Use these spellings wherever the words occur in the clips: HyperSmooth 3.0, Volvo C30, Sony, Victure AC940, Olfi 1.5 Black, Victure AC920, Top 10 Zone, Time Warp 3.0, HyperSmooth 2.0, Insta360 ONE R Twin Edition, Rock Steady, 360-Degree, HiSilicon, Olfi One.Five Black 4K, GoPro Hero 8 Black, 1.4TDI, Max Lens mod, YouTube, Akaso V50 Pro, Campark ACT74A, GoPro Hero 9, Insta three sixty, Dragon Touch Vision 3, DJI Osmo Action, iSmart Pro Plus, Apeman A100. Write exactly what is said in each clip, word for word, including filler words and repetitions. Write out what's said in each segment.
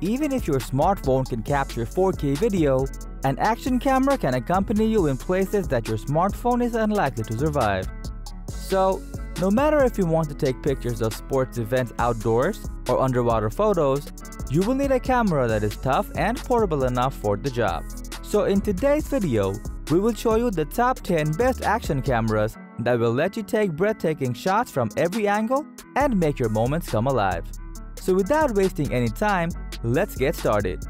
Even if your smartphone can capture four K video, an action camera can accompany you in places that your smartphone is unlikely to survive. So, no matter if you want to take pictures of sports events outdoors or underwater photos, you will need a camera that is tough and portable enough for the job. So in today's video, we will show you the top ten best action cameras that will let you take breathtaking shots from every angle and make your moments come alive. So without wasting any time, let's get started.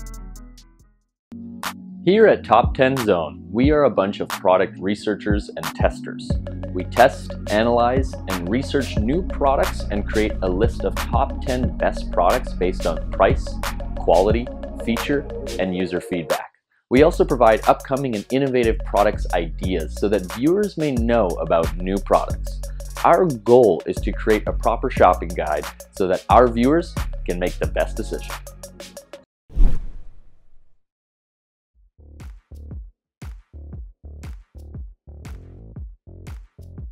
Here at Top ten Zone, we are a bunch of product researchers and testers. We test, analyze, and research new products and create a list of top ten best products based on price, quality, feature, and user feedback. We also provide upcoming and innovative products ideas so that viewers may know about new products. Our goal is to create a proper shopping guide so that our viewers can make the best decision.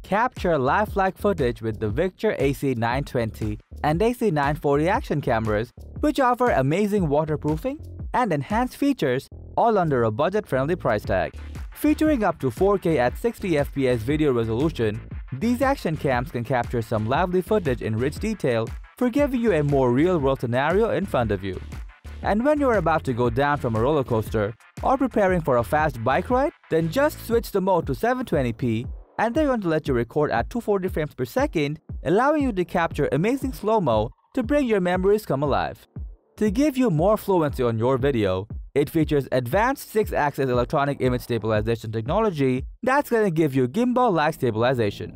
Capture lifelike footage with the Victure A C nine twenty and A C nine forty action cameras, which offer amazing waterproofing and enhanced features, all under a budget-friendly price tag. Featuring up to four K at sixty F P S video resolution, these action cams can capture some lively footage in rich detail for giving you a more real-world scenario in front of you. And when you're about to go down from a roller coaster or preparing for a fast bike ride, then just switch the mode to seven twenty P, and they're going to let you record at two hundred forty frames per second, allowing you to capture amazing slow-mo to bring your memories come alive. To give you more fluency on your video, it features advanced six axis electronic image stabilization technology that's going to give you gimbal-like stabilization.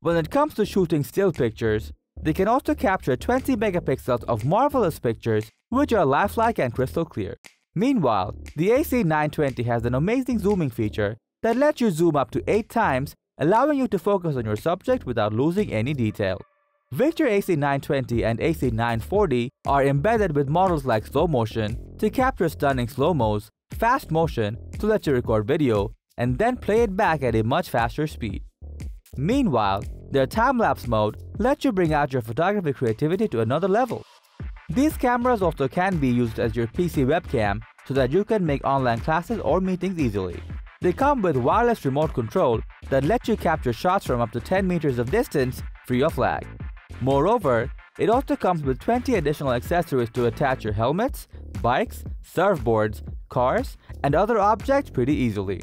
When it comes to shooting still pictures, they can also capture twenty megapixels of marvelous pictures, which are lifelike and crystal clear. Meanwhile, the A C nine twenty has an amazing zooming feature that lets you zoom up to eight times, allowing you to focus on your subject without losing any detail. Victure A C nine twenty and A C nine forty are embedded with models like slow motion to capture stunning slow-mos, fast motion to let you record video, and then play it back at a much faster speed. Meanwhile, their time-lapse mode lets you bring out your photography creativity to another level. These cameras also can be used as your P C webcam so that you can make online classes or meetings easily. They come with wireless remote control that lets you capture shots from up to ten meters of distance free of lag. Moreover, it also comes with twenty additional accessories to attach your helmets, bikes, surfboards, cars, and other objects pretty easily.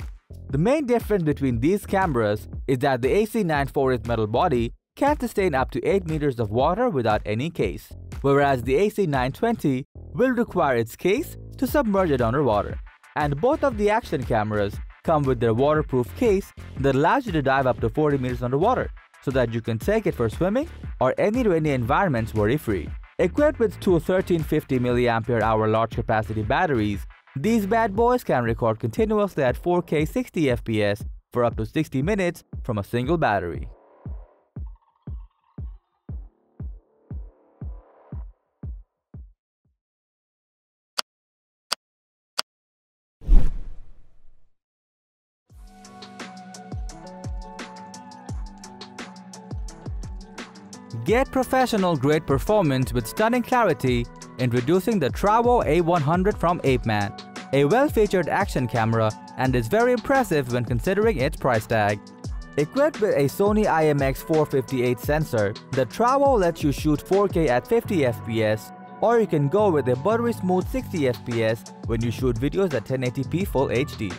The main difference between these cameras is that the A C nine forty's metal body can sustain up to eight meters of water without any case, whereas the A C nine twenty will require its case to submerge it underwater. And both of the action cameras come with their waterproof case that allows you to dive up to forty meters underwater, so that you can take it for swimming or any rainy environments worry-free. Equipped with two thirteen fifty milliamp hour large-capacity batteries, these bad boys can record continuously at four K sixty F P S for up to sixty minutes from a single battery. Get professional-grade performance with stunning clarity in reducing the Victure A C nine twenty from Apeman, a well-featured action camera, and is very impressive when considering its price tag. Equipped with a Sony I M X four fifty-eight sensor, the Victure lets you shoot four K at fifty F P S, or you can go with a buttery smooth sixty F P S when you shoot videos at ten eighty P Full H D.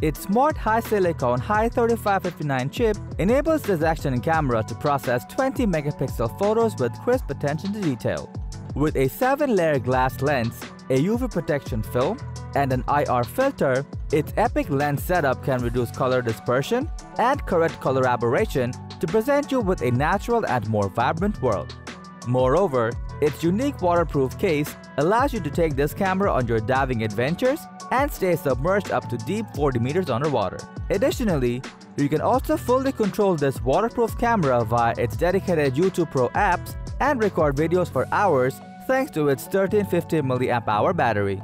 Its smart HiSilicon Hi thirty-five fifty-nine chip enables this action camera to process twenty megapixel photos with crisp attention to detail. With a seven layer glass lens, a U V protection film, and an I R filter, its epic lens setup can reduce color dispersion and correct color aberration to present you with a natural and more vibrant world. Moreover, its unique waterproof case allows you to take this camera on your diving adventures and stay submerged up to deep forty meters underwater. Additionally, you can also fully control this waterproof camera via its dedicated YouTube Pro apps and record videos for hours thanks to its thirteen fifty milliamp hour battery.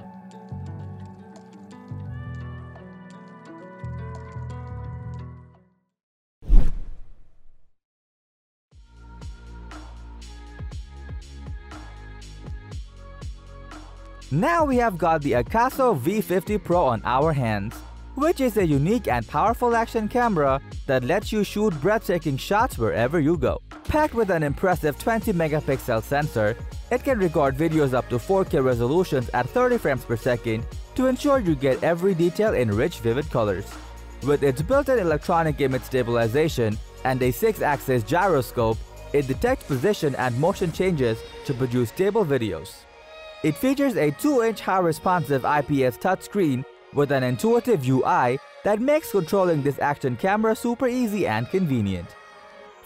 Now we have got the Akaso V fifty Pro on our hands, which is a unique and powerful action camera that lets you shoot breathtaking shots wherever you go. Packed with an impressive twenty megapixel sensor, it can record videos up to four K resolutions at thirty frames per second to ensure you get every detail in rich, vivid colors. With its built-in electronic image stabilization and a six axis gyroscope, it detects position and motion changes to produce stable videos. It features a two inch high-responsive I P S touchscreen with an intuitive U I that makes controlling this action camera super easy and convenient.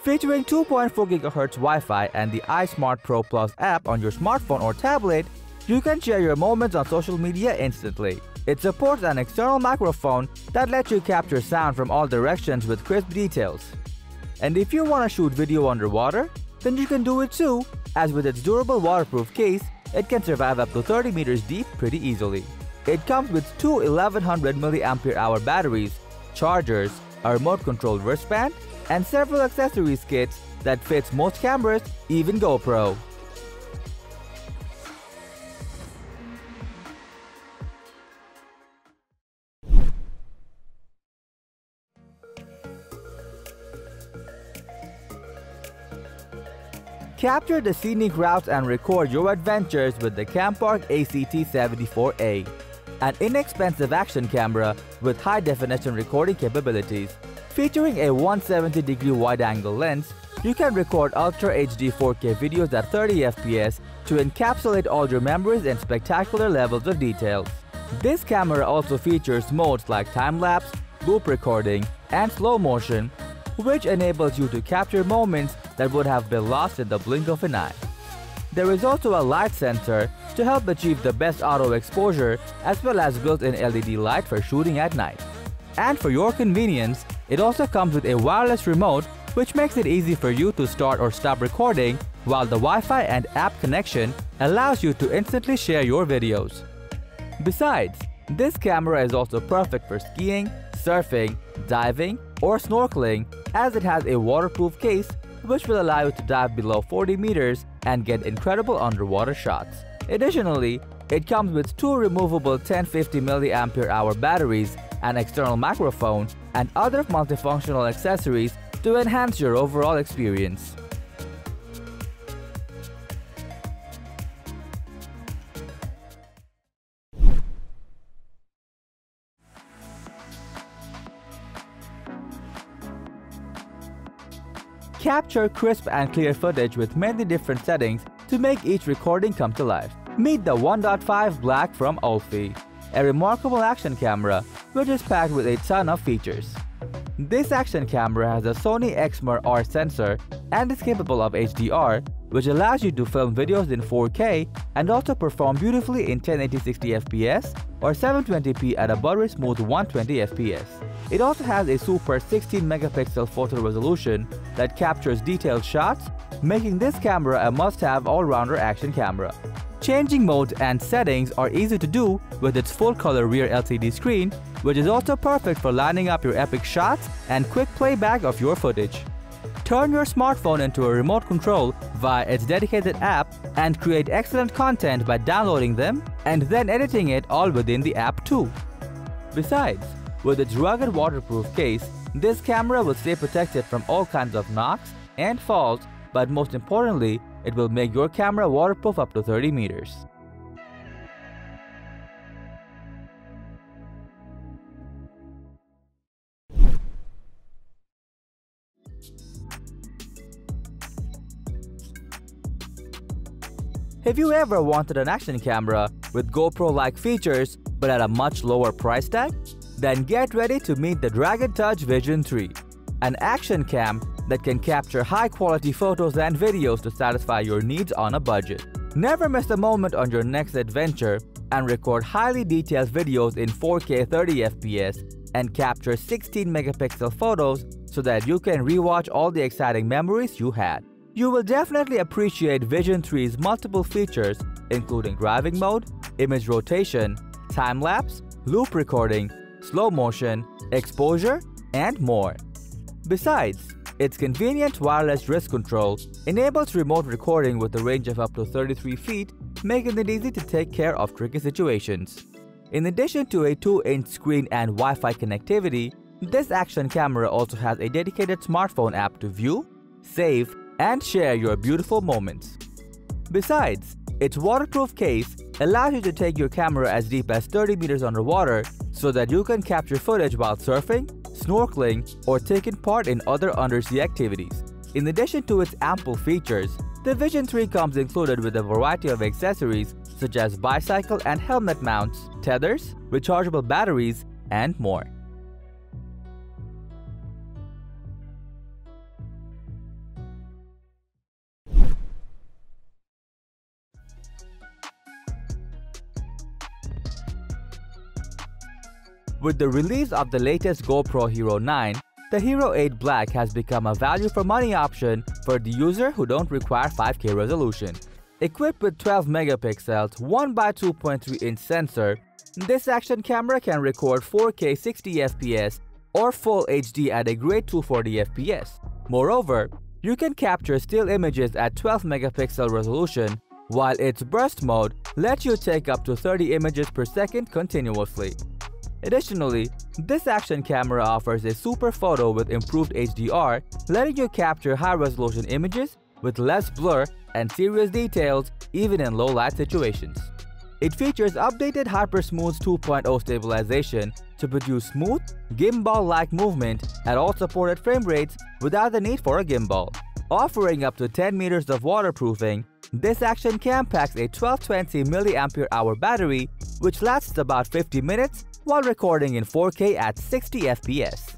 Featuring two point four gigahertz Wi-Fi and the iSmart Pro Plus app on your smartphone or tablet, you can share your moments on social media instantly. It supports an external microphone that lets you capture sound from all directions with crisp details. And if you want to shoot video underwater, then you can do it too, as with its durable waterproof case, it can survive up to thirty meters deep pretty easily. It comes with two eleven hundred milliamp hour batteries, chargers, a remote-controlled wristband, and several accessories kits that fits most cameras, even GoPro. Capture the scenic routes and record your adventures with the Campark A C T seventy-four A, an inexpensive action camera with high-definition recording capabilities. Featuring a one hundred seventy degree wide-angle lens, you can record Ultra H D four K videos at thirty F P S to encapsulate all your memories in spectacular levels of detail. This camera also features modes like time-lapse, loop recording, and slow motion, which enables you to capture moments that would have been lost in the blink of an eye. There is also a light sensor to help achieve the best auto exposure, as well as built-in L E D light for shooting at night. And for your convenience, it also comes with a wireless remote, which makes it easy for you to start or stop recording, while the Wi-Fi and app connection allows you to instantly share your videos. Besides, this camera is also perfect for skiing, surfing, diving, or snorkeling, as it has a waterproof case which will allow you to dive below forty meters and get incredible underwater shots. Additionally, it comes with two removable ten fifty milliamp hour batteries, an external microphone, and other multifunctional accessories to enhance your overall experience. Capture crisp and clear footage with many different settings to make each recording come to life. Meet the one point five Black from Olfi, a remarkable action camera which is packed with a ton of features. This action camera has a Sony I M X four fifty-eight sensor and is capable of H D R, which allows you to film videos in four K and also perform beautifully in ten eighty sixty F P S or seven twenty P at a buttery smooth one twenty F P S. It also has a super sixteen megapixel photo resolution that captures detailed shots, making this camera a must-have all-rounder action camera. Changing modes and settings are easy to do with its full-color rear L C D screen, which is also perfect for lining up your epic shots and quick playback of your footage. Turn your smartphone into a remote control via its dedicated app and create excellent content by downloading them and then editing it all within the app too. Besides, with its rugged waterproof case, this camera will stay protected from all kinds of knocks and falls, but most importantly, it will make your camera waterproof up to thirty meters. If you ever wanted an action camera with GoPro-like features but at a much lower price tag, then get ready to meet the Dragon Touch Vision three, an action cam that can capture high-quality photos and videos to satisfy your needs on a budget. Never miss a moment on your next adventure and record highly detailed videos in four K thirty F P S and capture sixteen megapixel photos so that you can rewatch all the exciting memories you had. You will definitely appreciate Vision three's multiple features, including driving mode, image rotation, time-lapse, loop recording, slow motion, exposure, and more. Besides, its convenient wireless wrist control enables remote recording with a range of up to thirty-three feet making it easy to take care of tricky situations. In addition to a two inch screen and Wi-Fi connectivity, this action camera also has a dedicated smartphone app to view, save, and share your beautiful moments. Besides, its waterproof case allows you to take your camera as deep as thirty meters underwater so that you can capture footage while surfing, snorkeling, or taking part in other undersea activities. In addition to its ample features, the Vision three comes included with a variety of accessories such as bicycle and helmet mounts, tethers, rechargeable batteries, and more. With the release of the latest GoPro Hero nine, the Hero eight Black has become a value-for-money option for the user who don't require five K resolution. Equipped with twelve megapixels, one by two point three inch sensor, this action camera can record four K sixty F P S or Full H D at a great two forty F P S. Moreover, you can capture still images at twelve megapixel resolution, while its burst mode lets you take up to thirty images per second continuously. Additionally, this action camera offers a super photo with improved H D R, letting you capture high-resolution images with less blur and serious details even in low-light situations. It features updated HyperSmooth two point oh stabilization to produce smooth, gimbal-like movement at all supported frame rates without the need for a gimbal. Offering up to ten meters of waterproofing, this action cam packs a twelve twenty milliamp hour battery which lasts about fifty minutes while recording in four K at sixty F P S.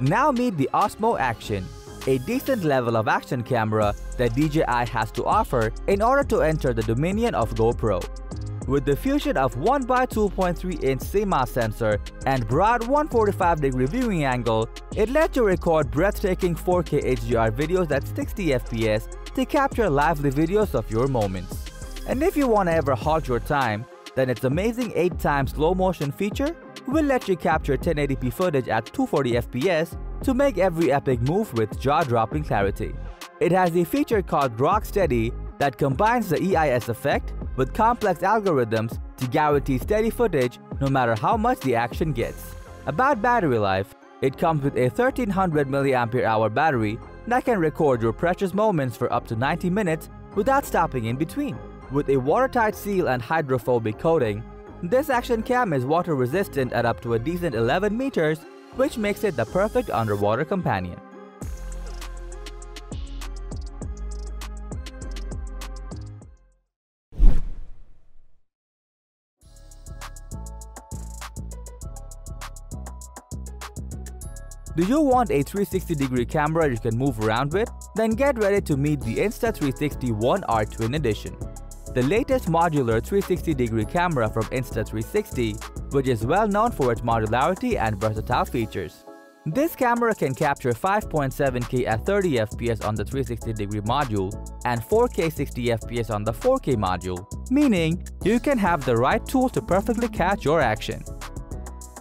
Now meet the Osmo Action, a decent level of action camera that D J I has to offer in order to enter the dominion of GoPro. With the fusion of one by two point three inch C M O S sensor and broad one forty-five degree viewing angle, it lets you record breathtaking four K H D R videos at sixty F P S to capture lively videos of your moments. And if you want to ever halt your time, then its amazing eight times slow motion feature will let you capture ten eighty p footage at two forty F P S to make every epic move with jaw-dropping clarity. It has a feature called Rock Steady that combines the E I S effect with complex algorithms to guarantee steady footage no matter how much the action gets. About battery life, it comes with a thirteen hundred milliamp hour battery that can record your precious moments for up to ninety minutes without stopping in between. With a watertight seal and hydrophobic coating, this action cam is water resistant at up to a decent eleven meters, which makes it the perfect underwater companion. Do you want a three sixty degree camera you can move around with? Then get ready to meet the Insta three sixty ONE R Twin Edition. The latest modular three sixty degree camera from Insta three sixty, which is well known for its modularity and versatile features. This camera can capture five point seven K at thirty F P S on the three sixty degree module and four K sixty F P S on the four K module, meaning you can have the right tool to perfectly catch your action.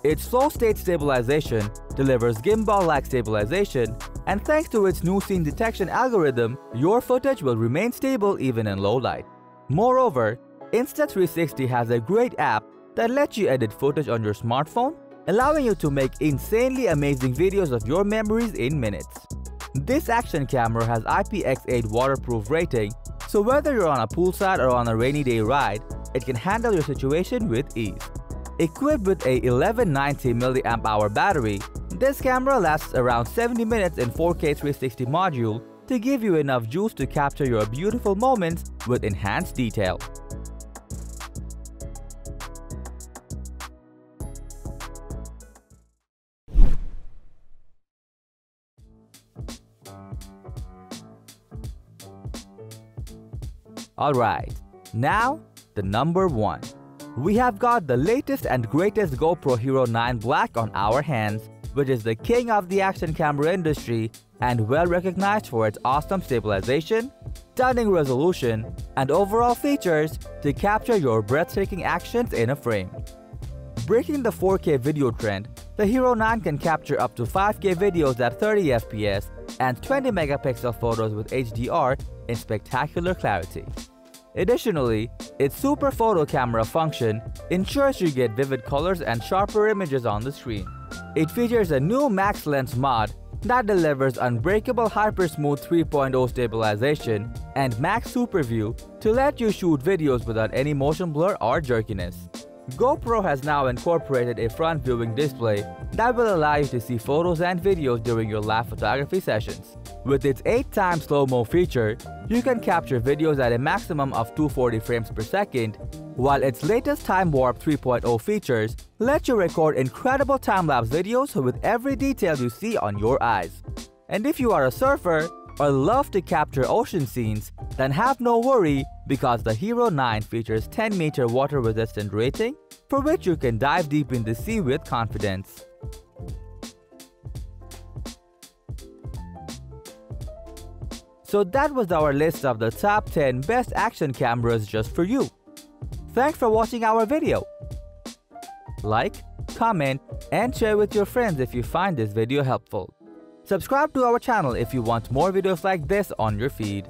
Its slow-state stabilization delivers gimbal-like stabilization, and thanks to its new scene detection algorithm, your footage will remain stable even in low light. Moreover, Insta three sixty has a great app that lets you edit footage on your smartphone, allowing you to make insanely amazing videos of your memories in minutes. This action camera has I P X eight waterproof rating, so whether you're on a poolside or on a rainy day ride, it can handle your situation with ease. Equipped with a eleven ninety milliamp hour battery, this camera lasts around seventy minutes in four K three sixty module to give you enough juice to capture your beautiful moments with enhanced detail. Alright, now the number one. We have got the latest and greatest GoPro Hero nine Black on our hands, which is the king of the action camera industry and well recognized for its awesome stabilization, stunning resolution, and overall features to capture your breathtaking actions in a frame. Breaking the four K video trend, the Hero nine can capture up to five K videos at thirty F P S and twenty megapixel photos with H D R in spectacular clarity. Additionally, its super photo camera function ensures you get vivid colors and sharper images on the screen. It features a new Max Lens mod that delivers unbreakable HyperSmooth three point oh stabilization and max superview to let you shoot videos without any motion blur or jerkiness. GoPro has now incorporated a front-viewing display that will allow you to see photos and videos during your live photography sessions. With its eight times slow-mo feature, you can capture videos at a maximum of two hundred forty frames per second, while its latest Time Warp three point oh features let you record incredible time-lapse videos with every detail you see on your eyes. And if you are a surfer or love to capture ocean scenes, then have no worry, because the Hero nine features ten meter water resistant rating, for which you can dive deep in the sea with confidence. So that was our list of the top ten best action cameras just for you. Thanks for watching our video. Like, comment, and share with your friends if you find this video helpful. Subscribe to our channel if you want more videos like this on your feed.